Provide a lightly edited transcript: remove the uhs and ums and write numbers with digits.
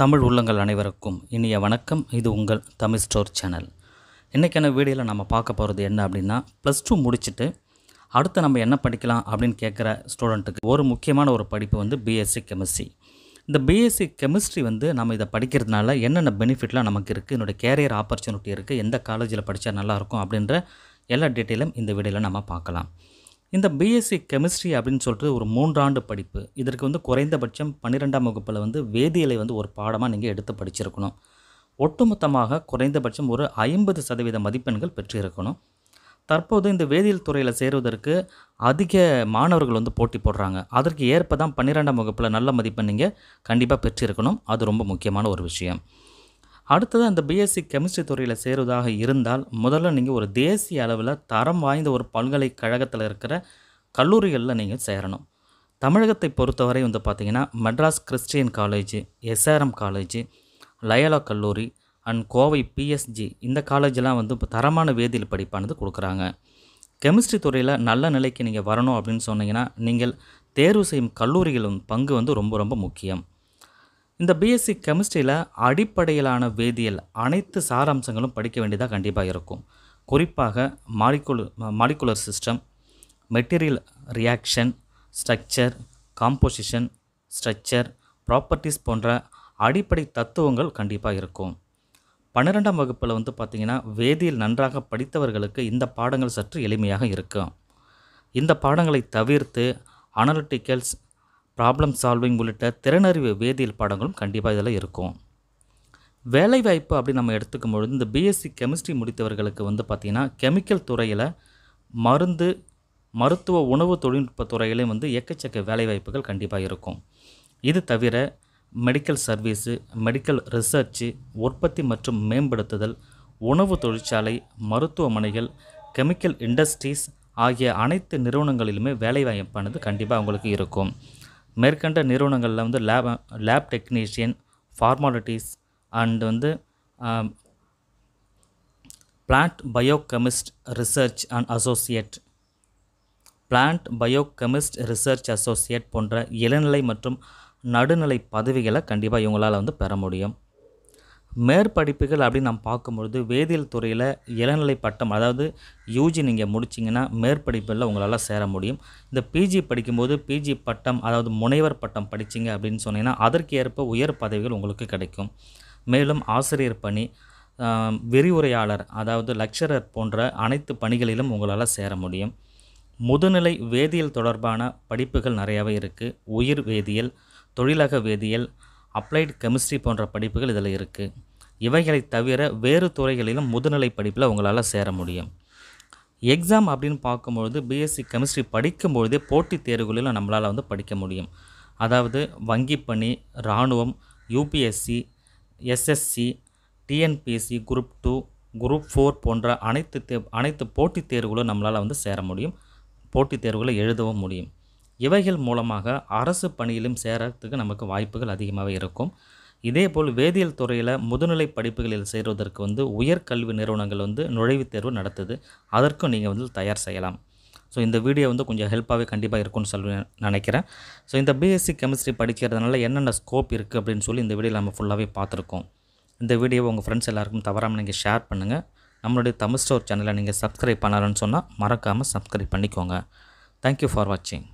தமிழ் உள்ளங்கள் அனைவருக்கும் இனிய வணக்கம். இது உங்கள் தமிழ் ஸ்டோர் சேனல். இன்றைக்கான வீடியோவில் நம்ம பார்க்க போகிறது என்ன அப்படின்னா, ப்ளஸ் டூ முடிச்சுட்டு அடுத்து நம்ம என்ன படிக்கலாம் அப்படின்னு கேட்குற ஸ்டூடெண்ட்டுக்கு ஒரு முக்கியமான ஒரு படிப்பு வந்து பிஎஸ்சி கெமிஸ்ட்ரி. இந்த பிஎஸ்சி கெமிஸ்ட்ரி வந்து நம்ம இதை படிக்கிறதுனால என்னென்ன பெனிஃபிட்லாம் நமக்கு இருக்குது, என்னோடய கேரியர் ஆப்பர்ச்சுனிட்டி இருக்குது, எந்த காலேஜில் படித்தா நல்லாயிருக்கும் அப்படின்ற எல்லா டீட்டெயிலும் இந்த வீடியோவில் நம்ம பார்க்கலாம். இந்த பிஎஸ்சி கெமிஸ்ட்ரி அப்படின்னு சொல்கிறது ஒரு 3 ஆண்டு படிப்பு. இதற்கு வந்து குறைந்தபட்சம் 12ஆம் வகுப்பில் வந்து வேதியியலை வந்து ஒரு பாடமாக நீங்கள் எடுத்து படிச்சிருக்கணும். ஒட்டுமொத்தமாக குறைந்தபட்சம் ஒரு 50% மதிப்பெண்கள் பெற்றிருக்கணும். தற்போது இந்த வேதியியல் துறையில் சேருவதற்கு அதிக மாணவர்கள் வந்து போட்டி போடுறாங்க. அதற்கு ஏற்ப தான் 12ஆம் வகுப்பில் நல்ல மதிப்பெண் நீங்கள் கண்டிப்பாக பெற்றிருக்கணும். அது ரொம்ப முக்கியமான ஒரு விஷயம். அடுத்தது, அந்த பிஎஸ்சி கெமிஸ்ட்ரி துறையில் சேருவதாக இருந்தால் முதல்ல நீங்கள் ஒரு தேசிய அளவில் தரம் வாய்ந்த ஒரு பல்கலைக்கழகத்தில் இருக்கிற கல்லூரிகளில் நீங்கள் சேரணும். தமிழகத்தை பொறுத்தவரை வந்து பார்த்திங்கன்னா Madras Christian college, SRM college, Loyola கல்லூரி அண்ட் கோவை பிஎஸ்ஜி, இந்த காலேஜெலாம் வந்து இப்போ தரமான வேதியியல் படிப்பானது கொடுக்குறாங்க. கெமிஸ்ட்ரி துறையில் நல்ல நிலைக்கு நீங்கள் வரணும் அப்படின்னு சொன்னீங்கன்னா நீங்கள் தேர்வு செய்யும் கல்லூரிகளின் பங்கு வந்து ரொம்ப ரொம்ப முக்கியம். இந்த பிஎஸ்சி கெமிஸ்ட்ரியில் அடிப்படையிலான வேதியியல் அனைத்து சாராம்சங்களும் படிக்க வேண்டியதாக கண்டிப்பாக இருக்கும். குறிப்பாக molecular system, material reaction, structure, composition, structure properties போன்ற அடிப்படை தத்துவங்கள் கண்டிப்பாக இருக்கும். 12ஆம் வகுப்பில் வந்து பார்த்திங்கன்னா வேதியியல் நன்றாக படித்தவர்களுக்கு இந்த பாடங்கள் சற்று எளிமையாக இருக்கும். இந்த பாடங்களை தவிர்த்து அனலிட்டிக்கல்ஸ், ப்ராப்ளம் சால்விங் உள்ளிட்ட திறனறிவு வேதியியல் பாடங்களும் கண்டிப்பாக இதில் இருக்கும். வேலைவாய்ப்பு அப்படின்னு நம்ம எடுத்துக்கும் பொழுது இந்த பிஎஸ்சி கெமிஸ்ட்ரி முடித்தவர்களுக்கு வந்து பார்த்திங்கன்னா கெமிக்கல் துறையில், மருந்து, மருத்துவ, உணவு தொழில்நுட்ப துறையிலையும் வந்து எக்கச்சக்க வேலைவாய்ப்புகள் கண்டிப்பாக இருக்கும். இது தவிர மெடிக்கல் சர்வீஸு, மெடிக்கல் ரிசர்ச்சு, உற்பத்தி மற்றும் மேம்படுத்துதல், உணவு தொழிற்சாலை, மருத்துவமனைகள், கெமிக்கல் இண்டஸ்ட்ரீஸ் ஆகிய அனைத்து நிறுவனங்களிலுமே வேலைவாய்ப்பானது கண்டிப்பாக அவங்களுக்கு இருக்கும். மேற்கண்ட நிறுவனங்களில் வந்து லேப் டெக்னீஷியன், ஃபார்மாலிட்டிஸ் அண்ட் வந்து plant biochemist research and associate, போன்ற இளநிலை மற்றும் நடுநிலை பதவிகளை கண்டிப்பாக இவங்களால் வந்து பெற முடியும். மேற்படிப்புகள் அப்படின்னு நம்ம பார்க்கும்பொழுது வேதியியல் துறையில் இளநிலை பட்டம், அதாவது யூஜி நீங்கள் முடிச்சிங்கன்னா மேற்படிப்பில் உங்களால் சேர முடியும். இந்த பிஜி படிக்கும்போது பிஜி பட்டம், அதாவது முனைவர் பட்டம் படிச்சிங்க அப்படின்னு சொன்னிங்கன்னா அதற்கு ஏற்ப உயர் பதவிகள் உங்களுக்கு கிடைக்கும். மேலும் ஆசிரியர் பணி, விரிவுரையாளர் அதாவது லெக்சரர் போன்ற அனைத்து பணிகளிலும் உங்களால் சேர முடியும். முதுநிலை வேதியியல் தொடர்பான படிப்புகள் நிறையாவே இருக்குது. உயிர் வேதியியல், தொழிலக வேதியியல், அப்ளைடு கெமிஸ்ட்ரி போன்ற படிப்புகள் இதில் இருக்குது. இவைகளை தவிர வேறு துறைகளிலும் முதுநிலை படிப்பில் உங்களால் சேர முடியும். எக்ஸாம் அப்படின்னு பார்க்கும்பொழுது பிஎஸ்சி கெமிஸ்ட்ரி படிக்கும்பொழுதே போட்டித் தேர்வுகளிலும் நம்மளால் வந்து படிக்க முடியும். அதாவது வங்கி பணி, இராணுவம், UPSC, SSC, TNPSC group 2, group 4 போன்ற அனைத்து போட்டித் தேர்வுகளும் நம்மளால் வந்து சேர முடியும். போட்டித் தேர்வுகளை எழுதவும் முடியும். இவைகள் மூலமாக அரசு பணியிலும் சேரத்துக்கு நமக்கு வாய்ப்புகள் அதிகமாகவே இருக்கும். இதேபோல் வேதியியல் துறையில் முதுநிலை படிப்புகளில் சேருவதற்கு வந்து உயர்கல்வி நிறுவனங்கள் வந்து நுழைவுத் தேர்வு நடத்துது. அதற்கும் நீங்கள் வந்து தயார் செய்யலாம். ஸோ இந்த வீடியோ வந்து கொஞ்சம் ஹெல்ப்பாகவே கண்டிப்பாக இருக்கும்னு சொல்லி நினைக்கிறேன். ஸோ இந்த பிஎஸ்சி கெமிஸ்ட்ரி படிக்கிறதுனால என்னென்ன ஸ்கோப் இருக்குது அப்படின்னு சொல்லி இந்த வீடியோவில் நம்ம ஃபுல்லாகவே பார்த்துருக்கோம். இந்த வீடியோவை உங்கள் ஃப்ரெண்ட்ஸ் எல்லாருக்கும் தவறாமல் நீங்கள் ஷேர் பண்ணுங்கள். நம்மளுடைய தமிழ் ஸ்டோர் சேனலை நீங்கள் சப்ஸ்கிரைப் பண்ணலன்னு சொன்னால் மறக்காமல் சப்ஸ்கிரைப் பண்ணிக்கோங்க. தேங்க்யூ ஃபார் வாட்சிங்.